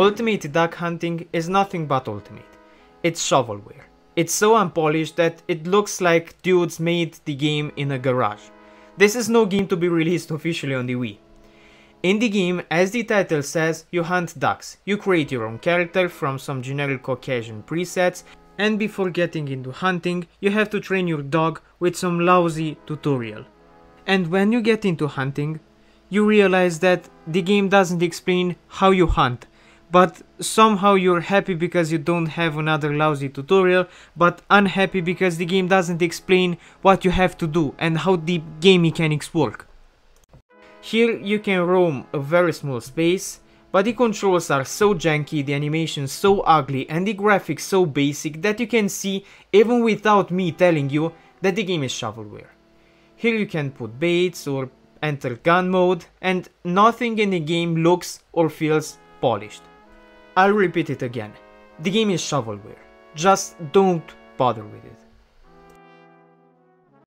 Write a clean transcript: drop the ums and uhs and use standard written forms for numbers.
Ultimate Duck Hunting is nothing but Ultimate. It's shovelware. It's so unpolished that it looks like dudes made the game in a garage. This is no game to be released officially on the Wii. In the game, as the title says, you hunt ducks. You create your own character from some generic Caucasian presets, and before getting into hunting, you have to train your dog with some lousy tutorial. And when you get into hunting, you realize that the game doesn't explain how you hunt, but somehow you're happy because you don't have another lousy tutorial, but unhappy because the game doesn't explain what you have to do and how the game mechanics work. Here you can roam a very small space, but the controls are so janky, the animations so ugly, and the graphics so basic that you can see, even without me telling you, that the game is shovelware. Here you can put baits or enter gun mode, and nothing in the game looks or feels polished. I'll repeat it again, the game is shovelware, just don't bother with it.